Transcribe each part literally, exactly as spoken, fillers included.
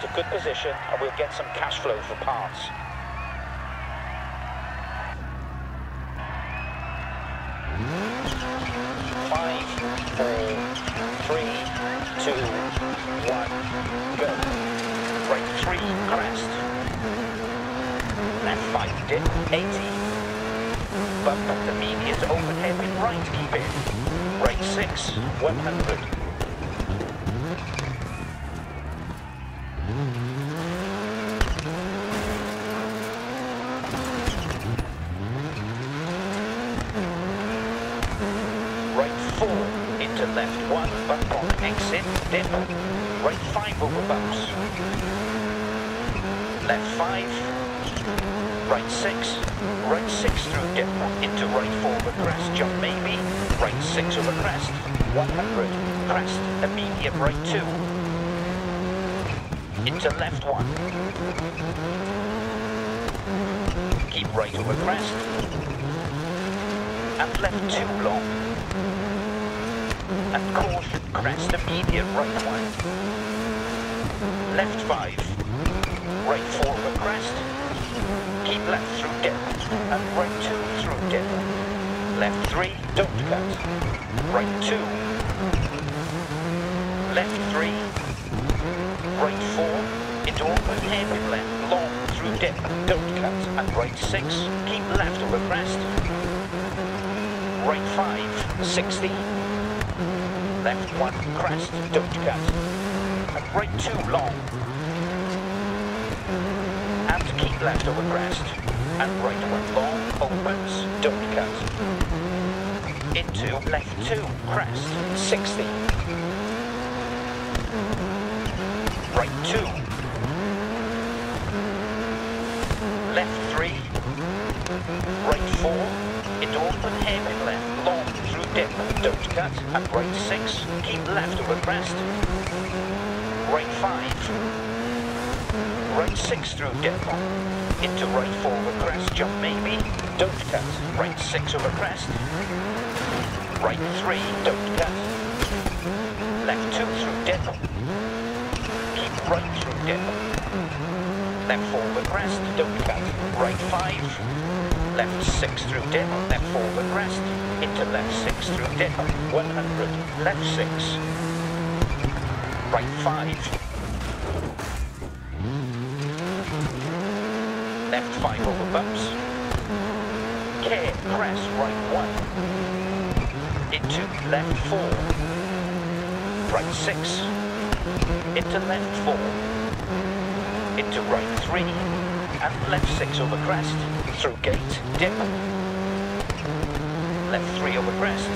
generate a good position and we'll get some cash flow for parts. Five, four, three, two, one, go. Right three, crest. Left five, dip, eighty. Bump up the median, overhead with right, keep in. Right six, one hundred. Left one, bump on, exit, dip, right five over bumps, left five, right six, right six through dip, into right four over crest, jump maybe, right six over crest, one hundred, crest, immediate right two, into left one, keep right over crest, and left two long, and caution, crest immediate right one, left five, right four over crest, keep left through dip, and right two through dip, left three, don't cut, right two, left three, right four, into open head with left, long through dip, don't cut, and right six, keep left over crest, right five, sixty, left one, crest, don't cut, and right two, long, and keep left over crest, and right one, long, opens, don't cut, into left two, crest, sixty, right two, left three, right four, into open heavy left, long, dip, don't cut, and right six, keep left over crest, right five, right six through dip, into right four over crest, jump maybe, don't cut, right six over crest, right three, don't cut, left two through dip, keep right through dip, left four over crest, don't cut, right five, left six through dip, left four over crest, into left six through dip, one hundred, left six, right five, left five over bumps, care, crest, right one, into left four, right six, into left four, into right three, and left six over crest, through gate, dip, left three over crest,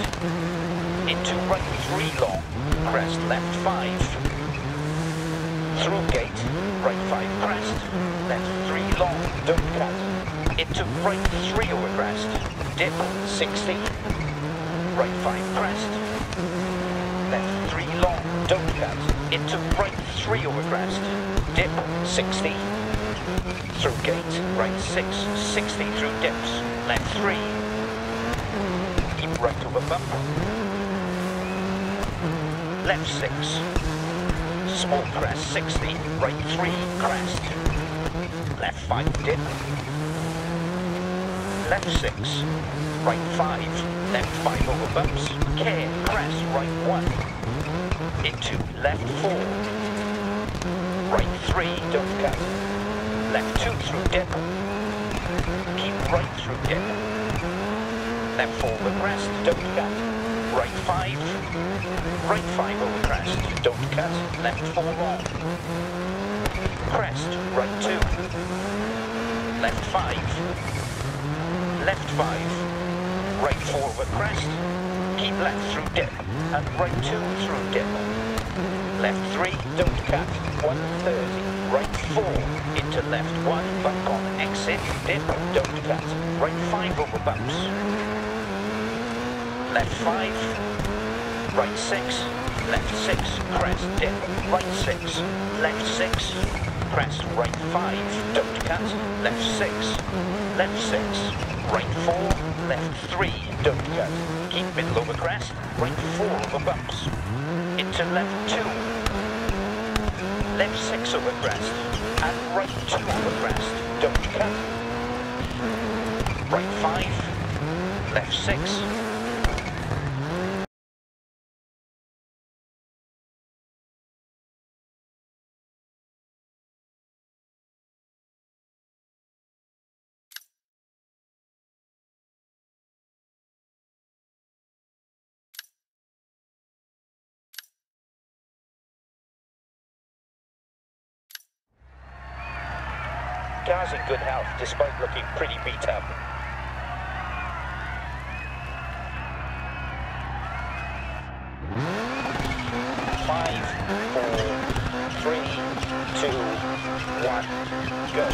into right three long, crest left five, through gate, right five crest, left three long, don't cut, into right three over crest, dip, sixty, right five crest, left three long, don't cut, into right three over crest, dip, sixty, through gate, right six, sixty through dips, left three, right over bump, left six, small crest sixty, right three crest, left five dip, left six, right five, left five over bumps, care, crest, right one, into left four, right three, don't cut, left two through dip, keep right through dip, left four over crest, don't cut, right five, right five over crest, don't cut, left four long, crest, right two, left five, left five, right four over crest, keep left through dip, and right two through dip, left three, don't cut, one thirty, right four, into left one, back on, exit, dip, don't cut, right five over bumps, left five, right six, left six, crest, dip, right six, left six, crest, right five, don't cut, left six, left six, right four, left three, don't cut, keep middle over crest, right four over bumps, into left two, left six over crest and right two over crest, don't come. Right five, left six. Car's in good health despite looking pretty beat up. Five, four, three, two, one, go.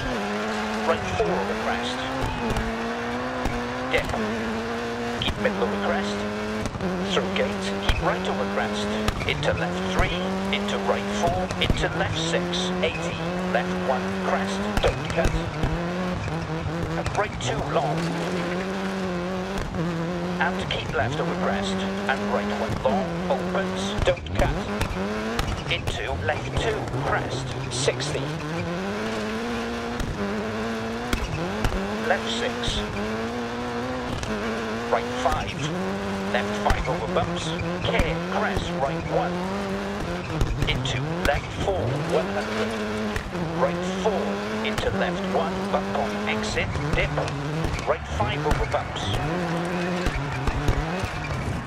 Right four over crest. Dip. Keep middle over crest. Through gate, keep right over crest. Into left three, into right four, into left six, eighty. Left one, crest, don't cut. And right two, long. And keep left over crest. And right one, long, opens, don't cut. Into left two, crest, sixty. Left six. Right five. Left five over bumps. Care, crest, right one. Into left four, one hundred. Right four, into left one, bump on exit, dip, right five over bumps,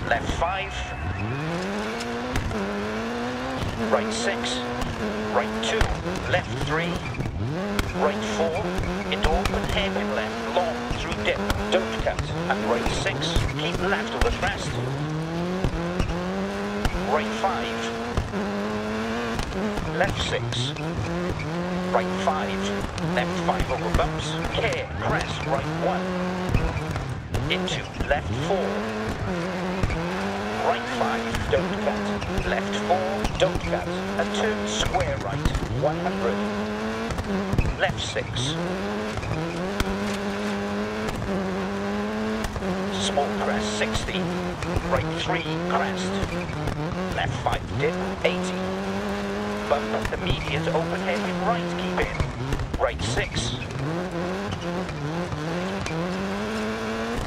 left five, right six, right two, left three, right four, into open hairpin left, long, through dip, don't cut, and right six, keep left over crest, right five, left six, right five, left five over bumps, care, crest, right one, into left four, right five, don't cut, left four, don't cut, and turn square right, one hundred, left six, small crest, sixty, right three, crest, left five, dip, eighty, bump, immediate open head with right, keep in, right six,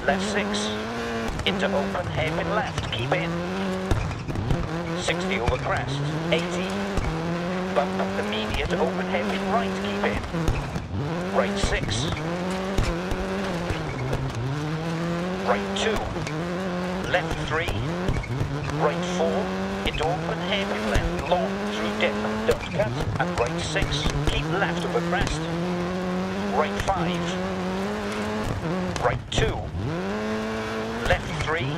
left six, into open head with left, keep in, sixty over crest, eighty, bump, immediate open head with right, keep in, right six, right two, left three, right four, into open hairpin left, long, through dip, don't cut, and right six, keep left over crest, right five, right two, left three,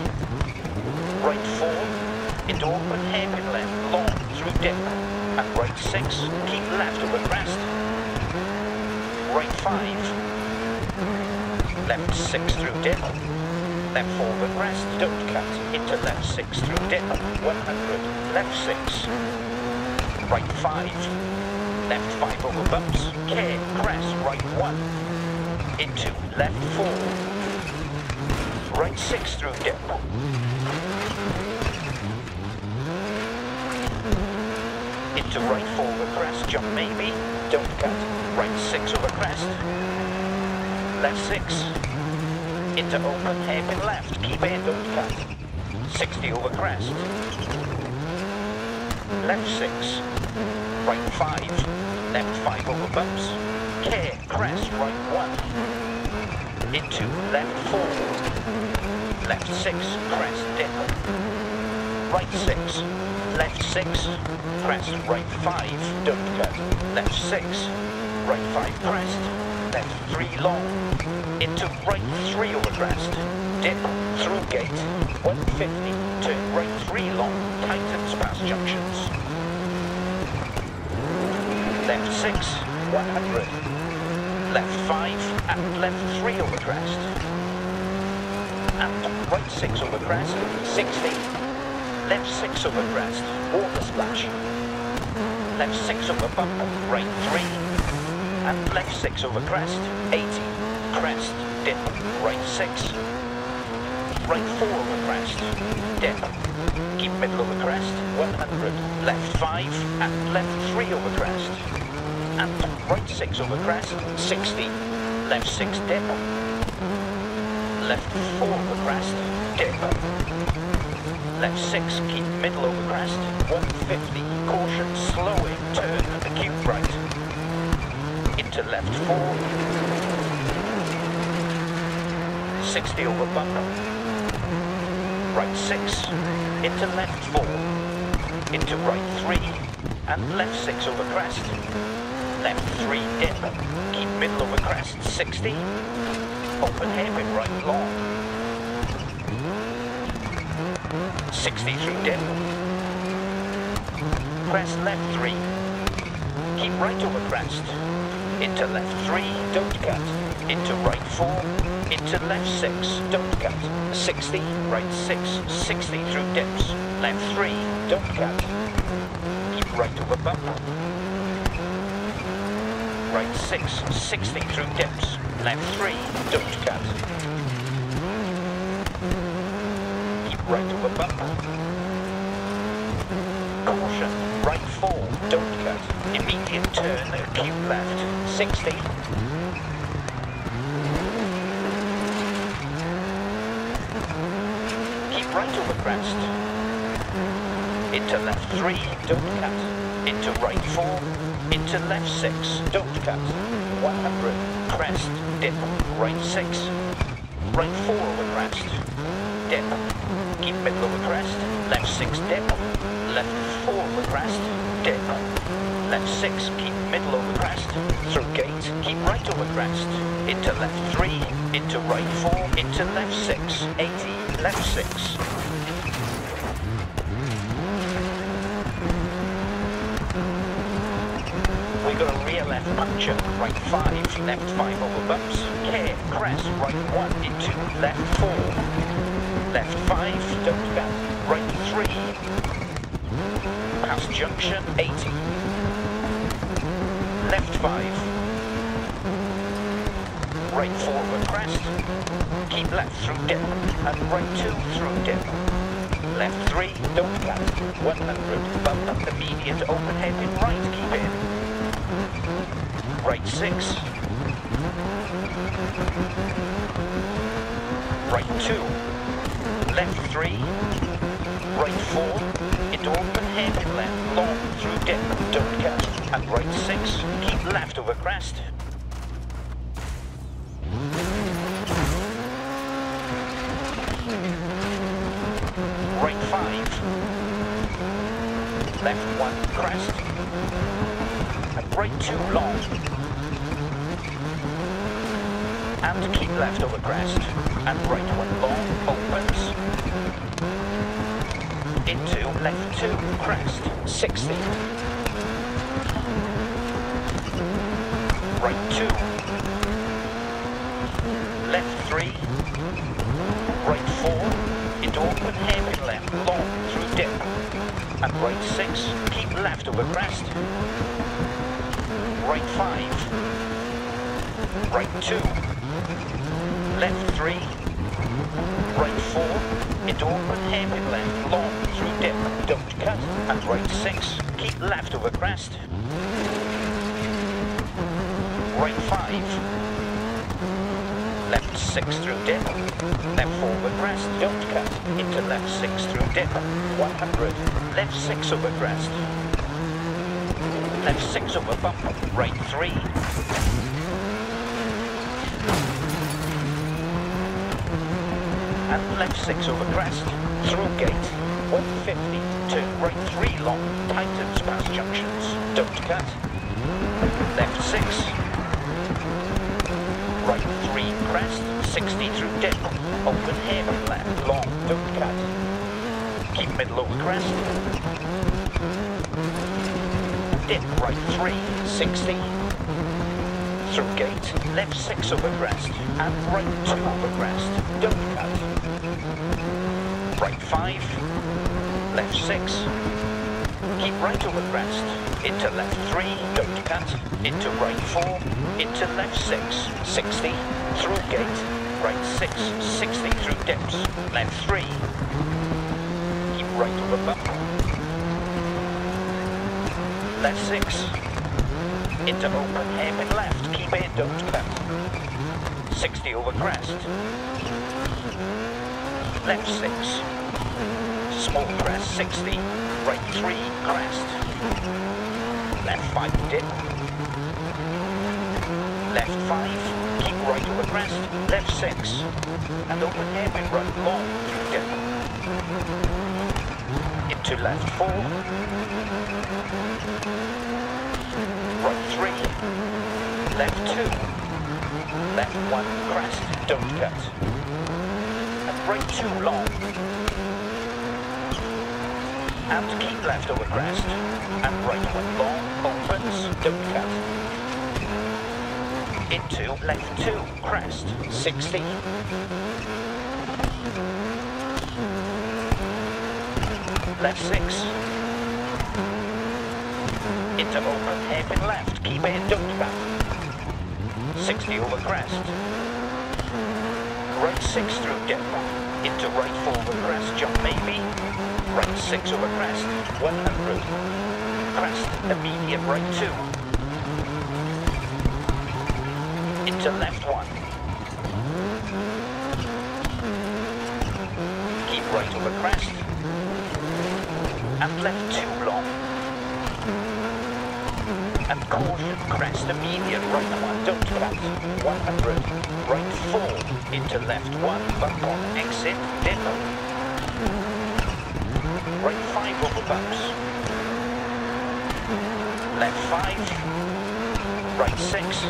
right four, into open hairpin left, long, through dip, and right six, keep left over crest, right five, left six through dip, left four over crest, don't cut, into left six through dip, one hundred, left six, right five, left five over bumps, care, crest, right one, into left four, right six through dip, into right four over crest, jump maybe, don't cut, right six over crest, left six, into open hairpin left, keep in, don't cut, sixty over crest, left six, right five, left five over bumps, care, crest, right one, into left four, left six, crest, dip, right six, left six, crest, right five, don't cut, left six, right five, crest, left three long, into right three over crest, dip, through gate, one fifty, turn right three long, tightens past junctions, left six, one hundred, left five, and left three over crest, and right six over crest, sixty, left six over crest, water splash, left six over bump, right three, and left six over crest, eighty, crest, dip, right six, right four over crest. crest, dead. Keep middle over crest, one hundred, left five and left three over crest. And right six over crest, sixty, left six, dip. Left four over crest, dip. Left six, keep middle over crest, one fifty, caution, slowing, turn at the cube right. Into left four, sixty over bumper. Right six, into left four, into right three, and left six over crest, left three dip, keep middle over crest, sixty, open hairpin right long, sixty through dip, crest left three, keep right over crest, into left three, don't cut, into right four, into left six, don't cut, sixty, right six, sixty through dips, left three, don't cut, keep right over bumper, right six, sixty through dips, left three, don't cut, keep right over bumper, caution, right four, don't cut, immediate turn, keep left, sixty, right over crest, into left three, don't cut, into right four, into left six, don't cut, one hundred, crest, dip, right six, right four over crest, dip, keep middle over crest, left six, dip, left four over crest, dip, left six, keep middle over crest, through gate, keep right over crest, into left three, into right four, into left six, eighty, left six, we got a rear left puncture, right five, left five over bumps, care, crest, right one into left four, left five, don't cut, right three, past junction, eighty, left five, right four over crest, keep left through dip, and right two through dip. Left three, don't cut, one hundred, bump up immediate, open head in right, keep in. Right six. Right two. Left three. Right four. Into open head in left, long through dip, don't cut. And right six, keep left over crest. Left one, crest, and right two, long, and keep left over crest, and right one, long, opens, into left two, crest, sixty, right two, left three, right four, into open hairpin left, long, through dip, and right six, keep left over crest, right five, right two, left three, right four, into open hairpin left, long through dip, don't cut, and right six, keep left over crest, right five, left six through dip, left four over crest, don't cut, into left six through dip, one hundred, left six over crest, left six over bump, right three, and left six over crest, through gate, one fifty, turn right three long, tightens past junctions, don't cut, left six, right three crest, sixty through dip, open here and left, long, don't cut, keep middle over crest, dip right three, sixty, through gate, left six over crest, and right two over crest, don't cut, right five, left six, keep right over crest, into left three, don't cut, into right four, into left six, sixty, through gate, right six, sixty through dips, left three, right of the bump. Left six. Into open, hairpin left. Keep ahead, don't cut. sixty over crest. Left six. Small crest, sixty. Right three, crest. Left five, dip. Left five. Keep right over crest. Left six. And open hairpin run long through dip. Into left four. Right three. Left two. Left one, crest. Don't cut. Right two long. And keep left over crest. And right one long. Opens. Don't cut. Into left two. Crest. sixty. Left six. Into open. Hairpin left. Keep ahead. Don't cut. sixty over crest. Right six through dip, into right four over crest, jump maybe, right six over crest, one hundred, crest, immediate right two, into left one, keep right over crest, and left two long, and caution, crest, immediate right one, don't collapse, one hundred, right four, into left one, bump on, exit, depot. Right five over bumps. Left five, right six,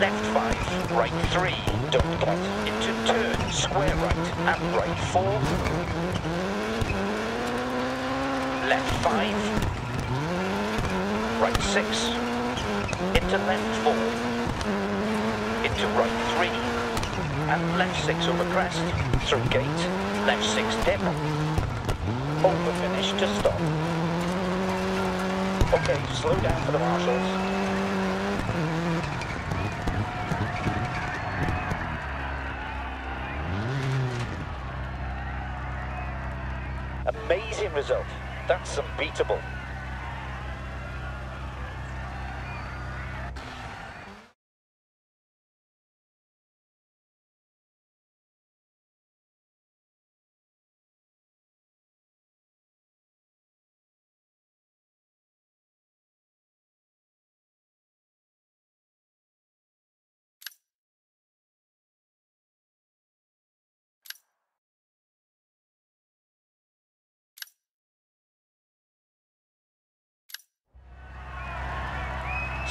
left five, right three, don't get into turn, square right, and right four. Left five, right six, into left four. Into right three, and left six over crest, through gate, left six depot, over finish to stop. Okay, slow down for the marshals. Amazing result, that's unbeatable.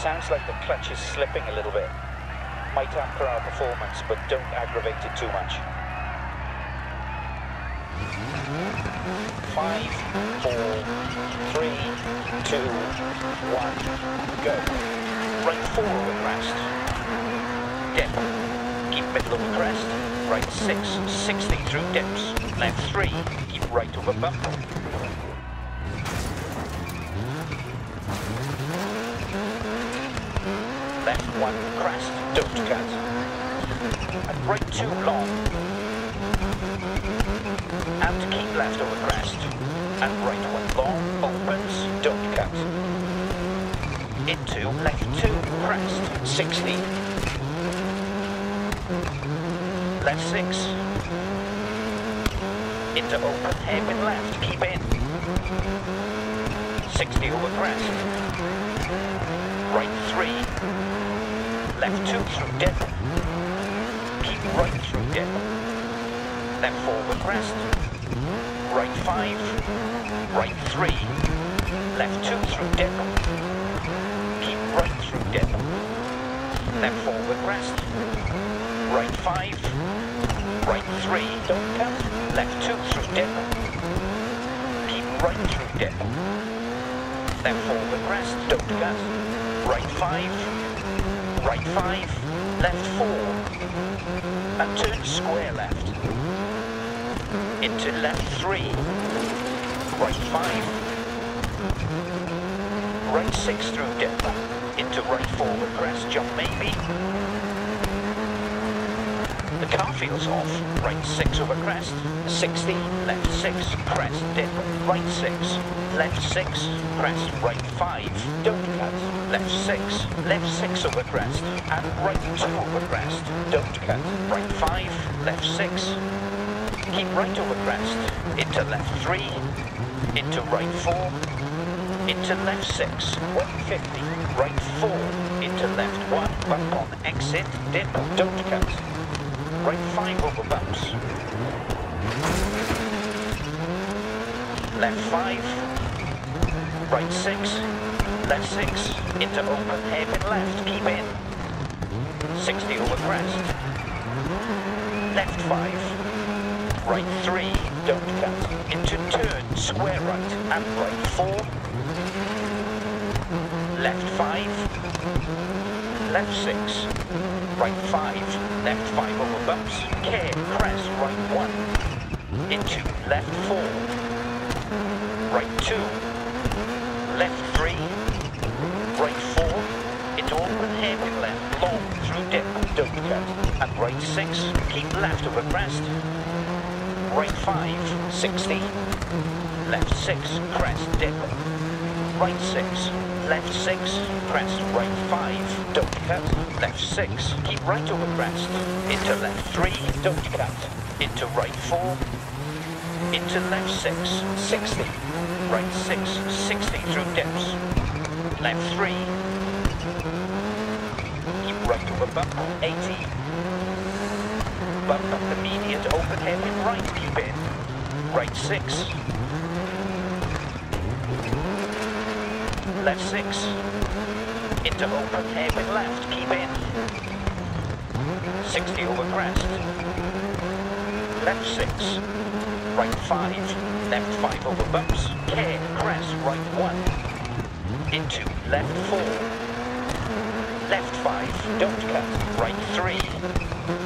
Sounds like the clutch is slipping a little bit. Might hamper our performance, but don't aggravate it too much. Five, four, three, two, one, go. Right four over crest. Dip. Keep middle over crest. Right six, sixty through dips. Left three, keep right over bump. Left one, crest, don't cut. And right two, long. And keep left over crest. And right one, long, opens, don't cut. Into left two, crest, sixty. Left six. Into open, hairpin left, keep in. sixty over crest. Right three, left two through dip, keep right through dip, left four over crest, right five, right three, left two through dip, keep right through dip, left four over crest, right five, right three, don't cut, left two through dip, keep right through dip, left four over crest, don't cut. Right five, right five, left four, and turn square left, into left three, right five, right six through dip, into right four with crest jump maybe, The car feels off. Right six over crest, sixty, left six, crest, dip, right six, left six, crest, right five, don't cut, left six, left six over crest, and right two over crest, don't cut, right five, left six, keep right over crest, into left three, into right four, into left six, one fifty, right four, into left one, bump on exit, dip, don't cut, right five over bumps, left five, right six, left six, into open, hairpin left, keep in, sixty over crest, left five, right three, don't cut, into turn, square right, and right four, left five, left six, right five, left five over bumps, care, crest, right one, into left four, right two, left three, right four, into open hairpin left, long through dip, don't cut, and right six, keep left over crest, right five, sixty, left six, crest, dip, right six, left six, crest, right five, don't cut, left six, keep right over crest, into left three, don't cut, into right four, into left six, sixty, right six, sixty through dips, left three, keep right over bump, eighty, bump up immediate, open hairpin right, keep in, right six, left six, into open hairpin left, keep in, sixty over crest, left six, right five, left five over bumps, care, crest, right one, into left four, left five, don't cut, right three,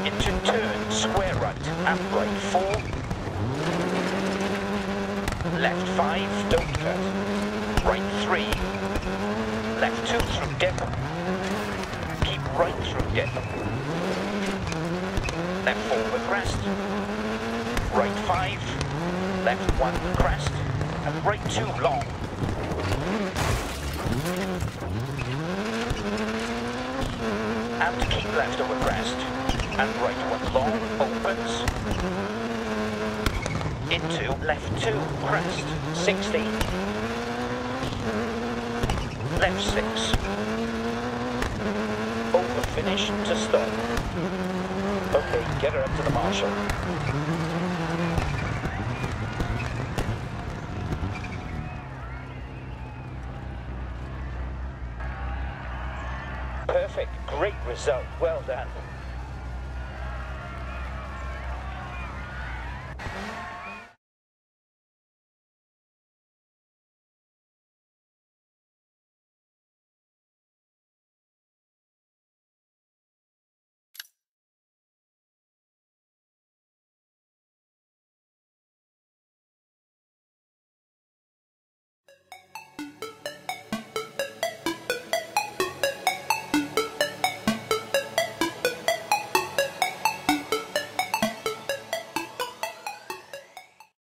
into turn, square right, and right four, left five, don't cut, right three, left two through dip, keep right through dip, left four over crest, right five, left one crest, and right two long, and keep left over crest, and right one long, opens, into left two crest, sixty, left six, over finish to stop. Okay, get her up to the marshal. Perfect, great result, well done.